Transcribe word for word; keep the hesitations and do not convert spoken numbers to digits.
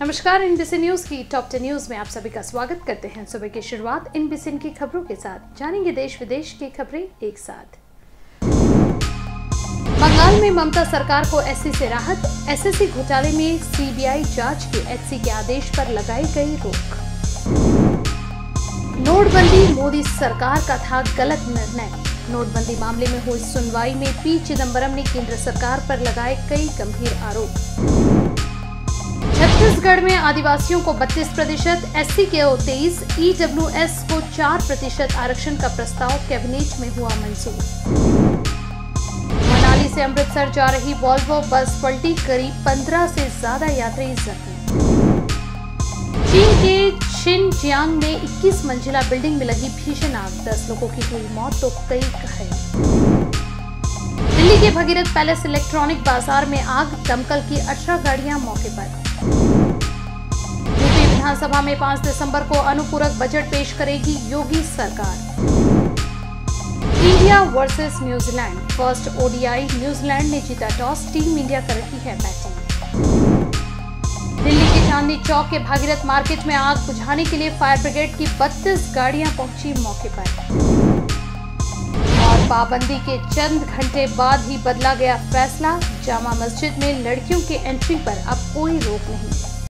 नमस्कार, इनबीसी न्यूज़ की टॉप टेन न्यूज़ में आप सभी का स्वागत करते हैं। सुबह की शुरुआत इनबीसीएन की खबरों के साथ, जानेंगे देश विदेश की खबरें एक साथ। बंगाल में ममता सरकार को एससी से राहत, एसएससी घोटाले में सीबीआई जांच के एचसी के आदेश पर लगाई गई रोक। नोटबंदी मोदी सरकार का था गलत निर्णय, नोटबंदी मामले में हुई सुनवाई में पी चिदम्बरम ने केंद्र सरकार पर लगाए कई गंभीर आरोप। छत्तीसगढ़ में आदिवासियों को बत्तीस प्रतिशत, एससी के तेईस, ईडब्ल्यूएस को चार प्रतिशत आरक्षण का प्रस्ताव कैबिनेट में हुआ मंजूर। मनाली से अमृतसर जा रही वॉल्वो बस पलटी, करीब पंद्रह से ज्यादा यात्री जख्मी। चीन के शिनजियांग में इक्कीस मंजिला बिल्डिंग में लगी भीषण आग, दस लोगों की हुई मौत तो कई घायल। दिल्ली के भगीरथ पैलेस इलेक्ट्रॉनिक बाजार में आग, दमकल की अठारह गाड़ियां मौके पर। यूपी विधानसभा में पाँच दिसंबर को अनुपूरक बजट पेश करेगी योगी सरकार। India versus New Zealand, first ODI, New Zealand ने जीता टॉस, टीम इंडिया कर रही है बैटिंग। दिल्ली के चांदनी चौक के भागीरथ मार्केट में आग बुझाने के लिए फायर ब्रिगेड की बत्तीस गाड़ियां पहुंची मौके पर। और पाबंदी के चंद घंटे बाद ही बदला गया फैसला, जामा मस्जिद में लड़कियों की एंट्री पर अब कोई रोक नहीं।